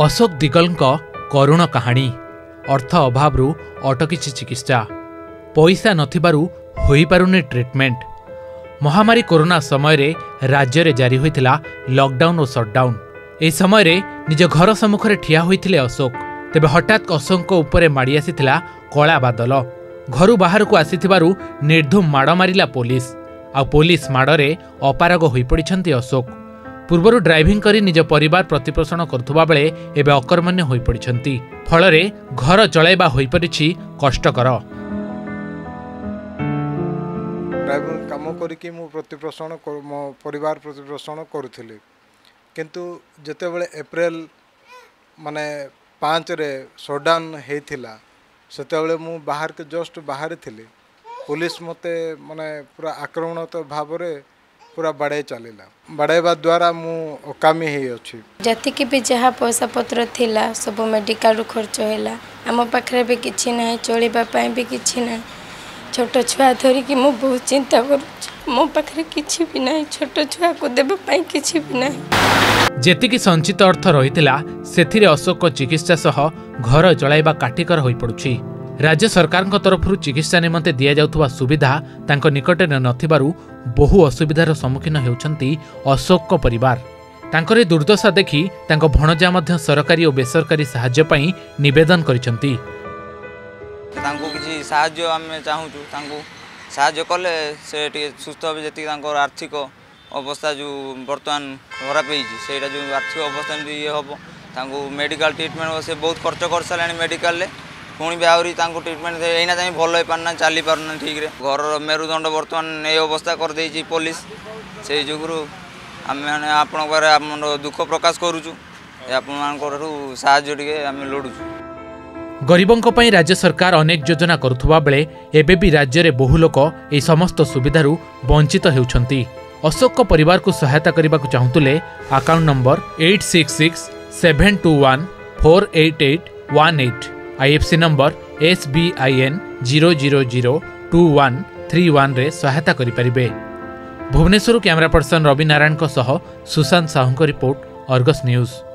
अशोक दिगल करुण कहानी। अर्थ अभाव अटकी चिकित्सा, पैसा नथिबारु ट्रिटमेंट। महामारी कोरोना समय रे राज्य रे जारी होइतिला लॉकडाउन और शटडाउन। ए समय रे निज घर सम्मुख रे ठिया होइतिले अशोक। तेबे हठात अशोक उपरे माड़ी आसीतिला कला बादल। घरु बाहर को आसीतिबारु निर्धुम माड़ मारिला पुलिस। आ पुलिस माड़रे अपारग होई पडिसंती अशोक। पूर्वरु ड्राइविंग करी निज परिवार प्रतिपोषण करथुबा बेले एबे अकर्मण्य होई पडिसंती। फलरे घर चलाइबा होई परिछि कष्टकर। ड्राइविंग काम करिके मो प्रतिपोषण मो परिवार प्रतिपोषण करूथिले, किंतु जते बेले अप्रैल माने 5 रे शटडाउन हेथिला सेते बेले मु बाहर के जस्ट बाहर थिले। पुलिस मते माने पूरा आक्रमणात्मक भाव रे पूरा बड़े चलेला। बड़ेबा द्वारा मु कामी हे अछि। जति के भी जहा पैसा पत्र थिला सब मेडिकल रु खर्च होला। हम पाखरे भी किछि नै, चोलिबा पई भी किछि नै। छोट छुआ धरिकी मु बहुत चिंता करू। मो पाखरे किछि भी नै, छोट छुआ को देबा पई किछि भी नै। जेतिकी संचित अर्थ रहितला सेथिरे अशोक चिकित्सा सह घर चलाइबा काटिकर होई पडुछि। राज्य सरकारक तरफरु चिकित्सा निमन्ते दिया जाउथुवा सुविधा तांको निकटे नथिबारु बहु असुविधार सम्मुखीन हेउछन्ती अशोकक परिवार। तांकरे दुर्दशा देखि तांको भणजा मध्ये सरकारी और बेसरकारी सहाय्य पई निवेदन करिसन्ती। तांको किछि सहाय्य आमे चाहूछु, तांको सहाय्य कले से सुस्थ होबे। जति तांको आर्थिक अवस्था जो वर्तमान खराब हेछि सेटा जो आर्थिक अवस्था में ये होबो। तांको मेडिकल ट्रीटमेंट से बहुत खर्च कर सालानी मेडिकल ले पुणी भी आहरी तांको ट्रीटमेंट एना चाहिए भल हो पारना, चली पारना ठीक रे। घर मेरुदंड वर्तमान ये अवस्था कर देछि पुलिस। से जुगुरु आमे आपन बारे हम दुख प्रकाश करूछु। आपन मानकरू सहाय्य टिके आमे लोडुछु। गरीबों पर राज्य सरकार अनेक योजना करुवा बेले एबे भी राज्य रे बहु लोक ए समस्त सुविधार वंचित होती। अशोक परिवार को सहायता करने को चाहूले account number 8667214881, IFSC number SBIN 0002131 सहायता करें। Bhubaneswar camera person Ravi Narayan Sushant Sahu report, Argus news.